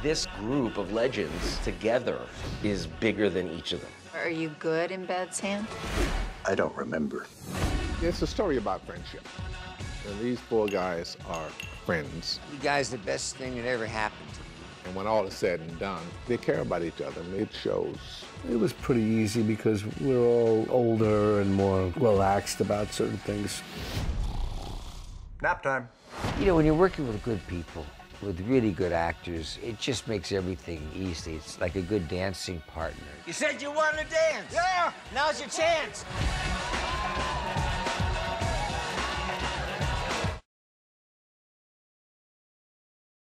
This group of legends together is bigger than each of them. Are you good in bed, Sam? I don't remember. It's a story about friendship. And these four guys are friends. You guys, the best thing that ever happened to me. And when all is said and done, they care about each other, and it shows. It was pretty easy because we're all older and more relaxed about certain things. Nap time. You know, when you're working with good people, with really good actors, it just makes everything easy. It's like a good dancing partner. You said you wanted to dance. Yeah. Now's your chance.